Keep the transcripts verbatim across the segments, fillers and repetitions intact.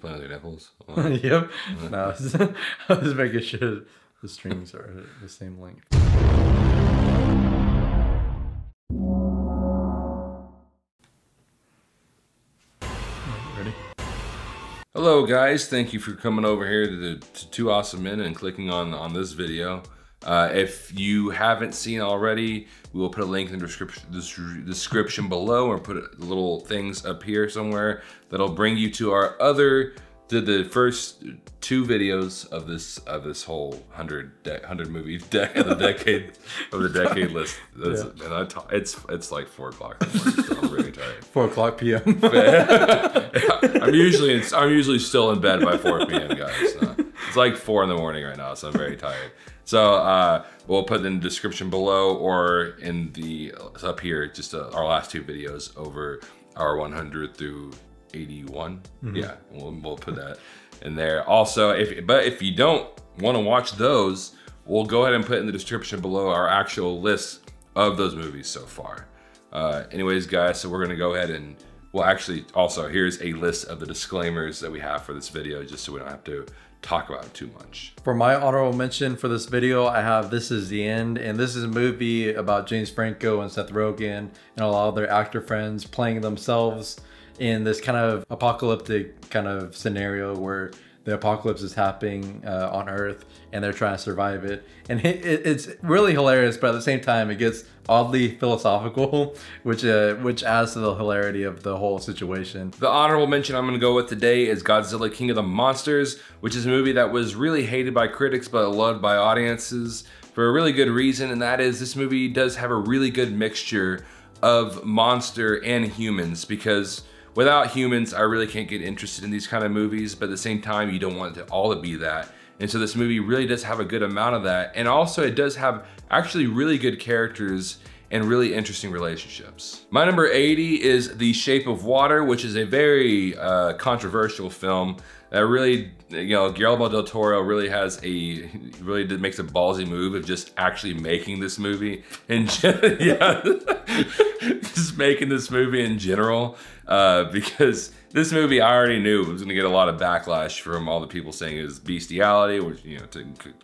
playing other levels. Like, yep. Uh, no, I was, I was making sure the strings are at the same length. Ready? Hello, guys. Thank you for coming over here to the to Two Awesome Men and clicking on, on this video. Uh, if you haven't seen already, we will put a link in the description, the description below, or put little things up here somewhere that'll bring you to our other, to the first two videos of this of this whole one hundred movie deck of the decade of the decade list. That's, yeah. And I talk, it's it's like four o'clock. So I'm really tired. Four o'clock p m. I'm usually in, I'm usually still in bed by four p m guys. So it's like four in the morning right now, so I'm very tired. So uh, we'll put it in the description below or in the up here, just uh, our last two videos over our one hundred through eighty-one. Mm-hmm. Yeah, we'll, we'll put that in there. Also, if but if you don't want to watch those, we'll go ahead and put in the description below our actual list of those movies so far. Uh, anyways, guys, so we're gonna go ahead and well, actually, also here's a list of the disclaimers that we have for this video, just so we don't have to talk about it too much. For my honorable mention for this video, I have This Is the End, and this is a movie about James Franco and Seth Rogen and a lot of their actor friends playing themselves in this kind of apocalyptic kind of scenario where the apocalypse is happening uh, on Earth, and they're trying to survive it. And it, it, it's really hilarious, but at the same time, it gets oddly philosophical, which uh, which adds to the hilarity of the whole situation. The honorable mention I'm gonna go with today is Godzilla: King of the Monsters, which is a movie that was really hated by critics, but loved by audiences for a really good reason, and that is this movie does have a really good mixture of monster and humans, because without humans, I really can't get interested in these kind of movies, but at the same time, you don't want it to all to be that. And so this movie really does have a good amount of that. And also it does have actually really good characters and really interesting relationships. My number eighty is The Shape of Water, which is a very uh, controversial film that really, you know, Guillermo del Toro really has a, really did, makes a ballsy move of just actually making this movie and just, yeah, just making this movie in general. Uh, because this movie I already knew was gonna get a lot of backlash from all the people saying it was bestiality, which, you know, it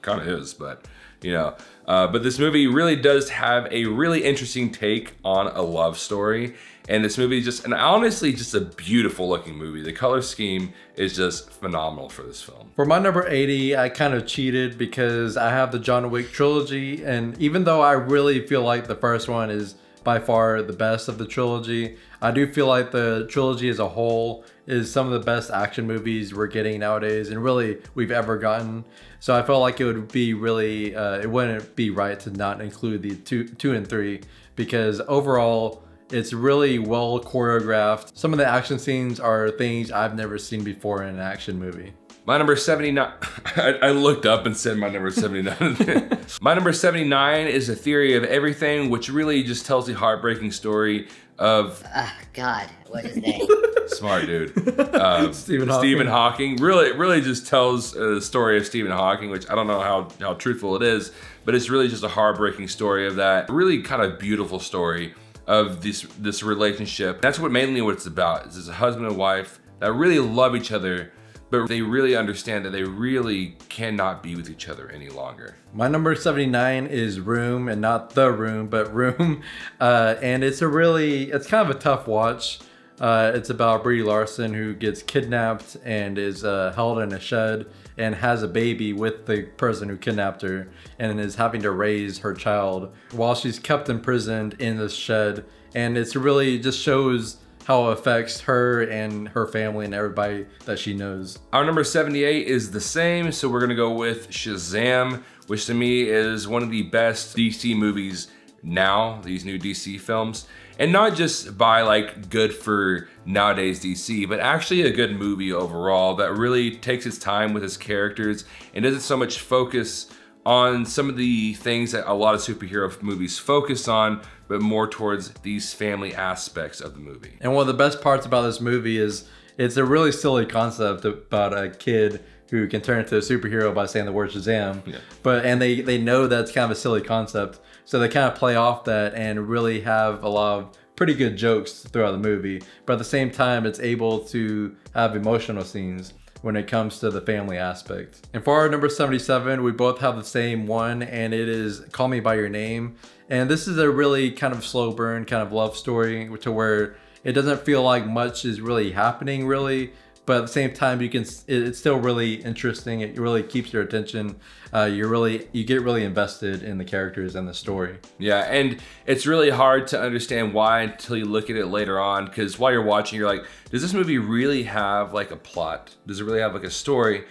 kind of is, but, you know. Uh, but this movie really does have a really interesting take on a love story. And this movie is just, and honestly, just a beautiful looking movie. The color scheme is just phenomenal for this film. For my number eighty, I kind of cheated because I have the John Wick trilogy. And even though I really feel like the first one is by far the best of the trilogy, I do feel like the trilogy as a whole is some of the best action movies we're getting nowadays, and really we've ever gotten. So I felt like it would be really, uh, it wouldn't be right to not include the two, two and three, because overall it's really well choreographed. Some of the action scenes are things I've never seen before in an action movie. My number seventy-nine, I, I looked up and said my number seventy-nine. My number seventy-nine is A Theory of Everything, which really just tells the heartbreaking story of— Ah, oh, God, what is that? Smart dude. Um, Stephen Hawking. Stephen Hawking. Really, really just tells uh, the story of Stephen Hawking, which I don't know how, how truthful it is, but it's really just a heartbreaking story of that. Really kind of beautiful story of this, this relationship. That's what mainly what it's about, is this husband and wife that really love each other, but they really understand that they really cannot be with each other any longer. My number seventy-nine is Room, and not The Room, but Room. Uh, and it's a really, it's kind of a tough watch. Uh, it's about Brie Larson, who gets kidnapped and is uh, held in a shed and has a baby with the person who kidnapped her, and is having to raise her child while she's kept imprisoned in this shed. And it's really just shows how it affects her and her family and everybody that she knows. Our number seventy-eight is the same, so we're gonna go with Shazam, which to me is one of the best D C movies now, these new D C films. And not just by like good for nowadays D C, but actually a good movie overall that really takes its time with its characters and doesn't so much focus on some of the things that a lot of superhero movies focus on, but more towards these family aspects of the movie. And one of the best parts about this movie is it's a really silly concept about a kid who can turn into a superhero by saying the word Shazam. Yeah. But, and they, they know that's kind of a silly concept, so they kind of play off that and really have a lot of pretty good jokes throughout the movie. But at the same time, it's able to have emotional scenes. when it comes to the family aspect. And for our number seventy-seven, we both have the same one, and it is Call Me by Your Name. And this is a really kind of slow burn kind of love story to where it doesn't feel like much is really happening really, but at the same time, you can, it's still really interesting. It really keeps your attention. Uh, you really, you get really invested in the characters and the story. Yeah, and it's really hard to understand why until you look at it later on, because while you're watching, you're like, does this movie really have like a plot? Does it really have like a story?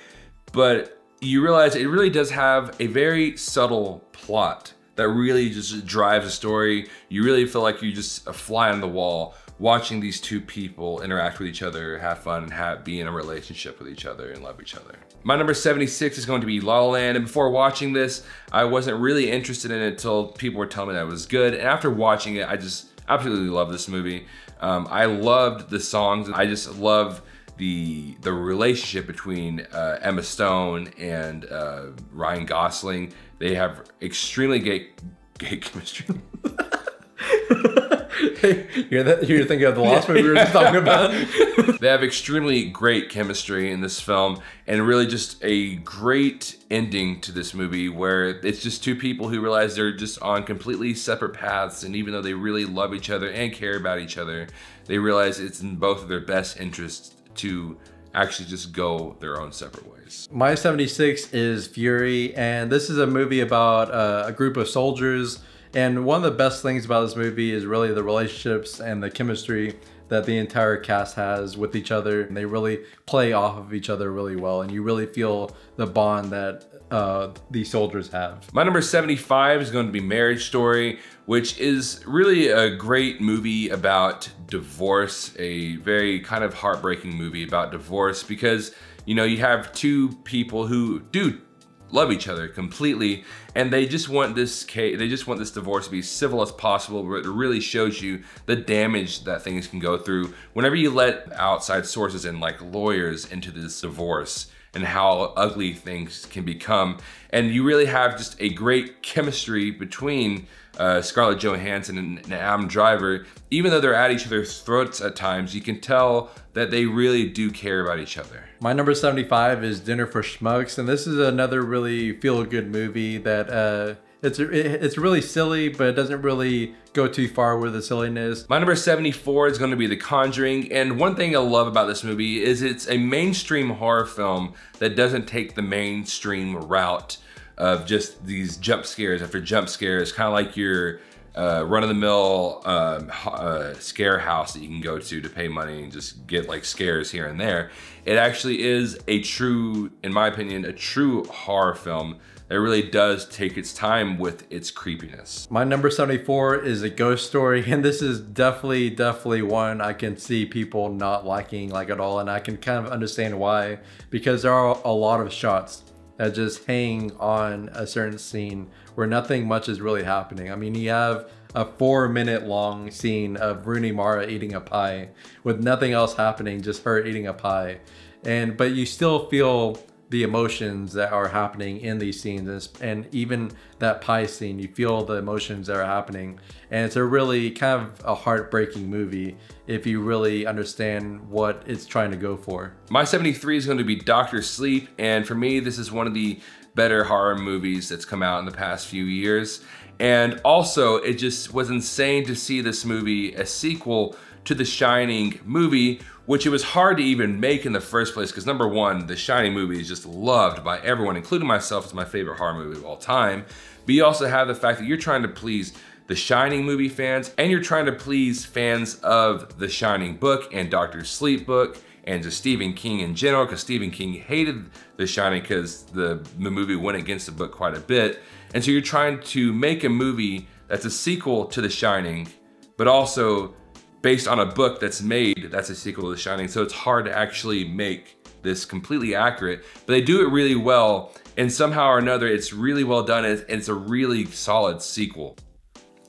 But you realize it really does have a very subtle plot that really just drives the story. You really feel like you're just a fly on the wall, watching these two people interact with each other, have fun, and have, be in a relationship with each other and love each other. My number seventy-six is going to be La La Land. And before watching this, I wasn't really interested in it until people were telling me that it was good. And after watching it, I just absolutely love this movie. Um, I loved the songs. I just love the the relationship between uh, Emma Stone and uh, Ryan Gosling. They have extremely gay, gay chemistry. Hey, you're, that, you're thinking of the last movie we were just talking about? They have extremely great chemistry in this film, and really just a great ending to this movie where it's just two people who realize they're just on completely separate paths, and even though they really love each other and care about each other, they realize it's in both of their best interests to actually just go their own separate ways. My seventy-six is Fury, and this is a movie about uh, a group of soldiers. And one of the best things about this movie is really the relationships and the chemistry that the entire cast has with each other. And they really play off of each other really well. And you really feel the bond that uh, these soldiers have. My number seventy-five is going to be Marriage Story, which is really a great movie about divorce, a very kind of heartbreaking movie about divorce, because, you know, you have two people who do love each other completely, and they just want this case, they just want this divorce to be civil as possible, but it really shows you the damage that things can go through whenever you let outside sources and like lawyers into this divorce, and how ugly things can become. And you really have just a great chemistry between uh, Scarlett Johansson and, and Adam Driver. Even though they're at each other's throats at times, you can tell that they really do care about each other. My number seventy-five is Dinner for Schmucks, and this is another really feel-good movie that uh, it's, it, it's really silly, but it doesn't really go too far with the silliness. My number seventy-four is going to be The Conjuring, and one thing I love about this movie is it's a mainstream horror film that doesn't take the mainstream route of just these jump scares after jump scares, kind of like your uh, run-of-the-mill um, uh, scare house that you can go to to pay money and just get like scares here and there. It actually is a true, in my opinion, a true horror film. It really does take its time with its creepiness. My number seventy-four is A Ghost Story, and this is definitely, definitely one I can see people not liking like at all, and I can kind of understand why, because there are a lot of shots that just hang on a certain scene where nothing much is really happening. I mean, you have a four minute long scene of Rooney Mara eating a pie with nothing else happening, just her eating a pie. And, but you still feel the emotions that are happening in these scenes, and even that pie scene, you feel the emotions that are happening. And it's a really kind of a heartbreaking movie if you really understand what it's trying to go for. My seventy-three is going to be Doctor Sleep, and for me, this is one of the better horror movies that's come out in the past few years. And also, it just was insane to see this movie, a sequel to The Shining movie, which it was hard to even make in the first place, because number one, The Shining movie is just loved by everyone, including myself. It's my favorite horror movie of all time. But you also have the fact that you're trying to please The Shining movie fans, and you're trying to please fans of The Shining book and Doctor Sleep book, and just Stephen King in general, because Stephen King hated The Shining because the, the movie went against the book quite a bit. And so you're trying to make a movie that's a sequel to The Shining, but also based on a book that's made, that's a sequel to The Shining. So it's hard to actually make this completely accurate, but they do it really well. And somehow or another, it's really well done. And it's a really solid sequel.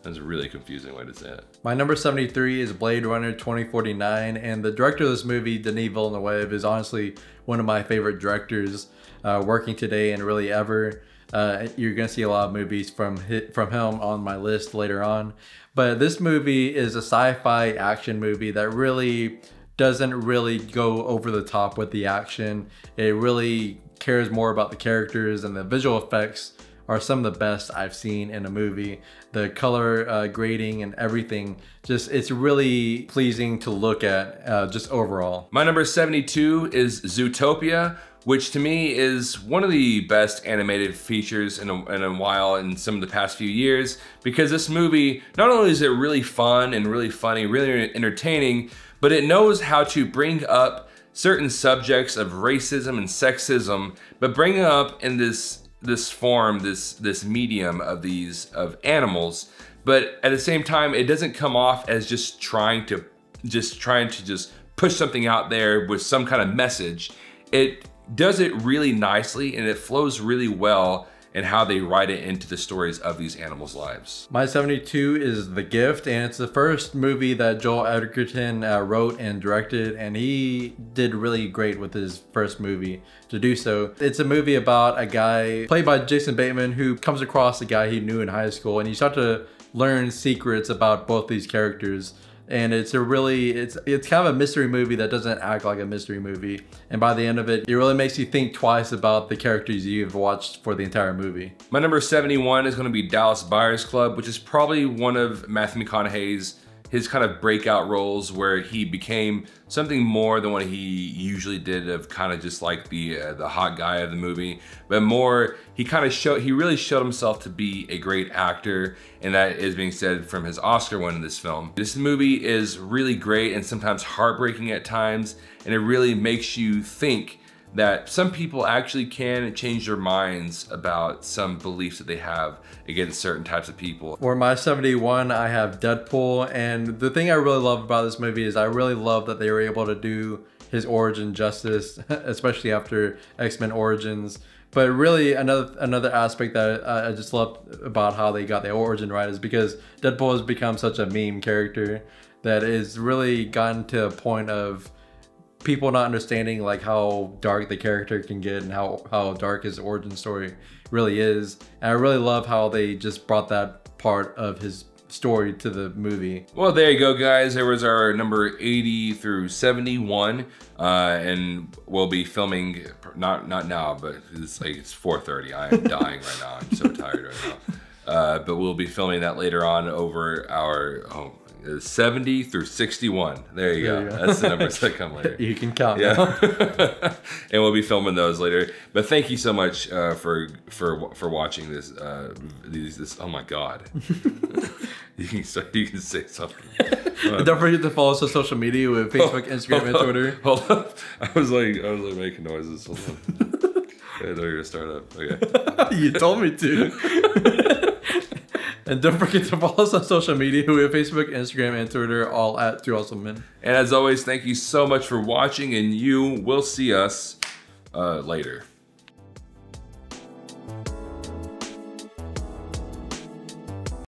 That's a really confusing way to say it. My number seventy-three is Blade Runner twenty forty-nine, and the director of this movie, Denis Villeneuve, is honestly one of my favorite directors uh, working today and really ever. Uh, you're gonna see a lot of movies from from him on my list later on. But this movie is a sci-fi action movie that really doesn't really go over the top with the action. It really cares more about the characters, and the visual effects are some of the best I've seen in a movie. The color uh, grading and everything, just it's really pleasing to look at uh, just overall. My number seventy-two is Zootopia, which to me is one of the best animated features in a, in a while, in some of the past few years, because this movie, not only is it really fun and really funny, really entertaining, but it knows how to bring up certain subjects of racism and sexism, but bring it up in this this form, this this medium of these of animals. But at the same time, it doesn't come off as just trying to just trying to just push something out there with some kind of message. It does it really nicely, and it flows really well in how they write it into the stories of these animals' lives. My seventy-two is The Gift, and it's the first movie that Joel Edgerton uh, wrote and directed, and he did really great with his first movie to do so. It's a movie about a guy played by Jason Bateman who comes across a guy he knew in high school, and you start to learn secrets about both these characters. And it's a really, it's it's kind of a mystery movie that doesn't act like a mystery movie. And by the end of it, it really makes you think twice about the characters you've watched for the entire movie. My number seventy-one is gonna be Dallas Buyers Club, which is probably one of Matthew McConaughey's, his kind of breakout roles, where he became something more than what he usually did of kind of just like the uh, the hot guy of the movie, but more he kind of showed, he really showed himself to be a great actor, and that is being said from his Oscar win in this film. This movie is really great and sometimes heartbreaking at times, and it really makes you think that some people actually can change their minds about some beliefs that they have against certain types of people. For my seventy-one, I have Deadpool, and the thing I really love about this movie is I really love that they were able to do his origin justice, especially after X-Men Origins. But really another another aspect that I, I just love about how they got their origin right is because Deadpool has become such a meme character that it's really gotten to a point of people not understanding like how dark the character can get and how how dark his origin story really is, and I really love how they just brought that part of his story to the movie. Well, there you go, guys. There was our number eighty through seventy-one, uh, and we'll be filming not not now, but it's like it's four thirty. I am dying right now. I'm so tired right now. Uh, but we'll be filming that later on over our. Oh, seventy through sixty-one. There you go. Yeah. That's the numbers that come later. You can count. Yeah. And we'll be filming those later. But thank you so much uh, for for for watching this. Uh, these this. Oh my God. you can start, you can say something. Uh, Don't forget to follow us on social media with Facebook, Instagram, and Twitter. Hold up. Hold up. I was like I was like making noises. Hold on. I know you're gonna start up. Okay. You told me to. And don't forget to follow us on social media. We have Facebook, Instagram, and Twitter, all at Two Awesome Men. And as always, thank you so much for watching, and you will see us uh, later.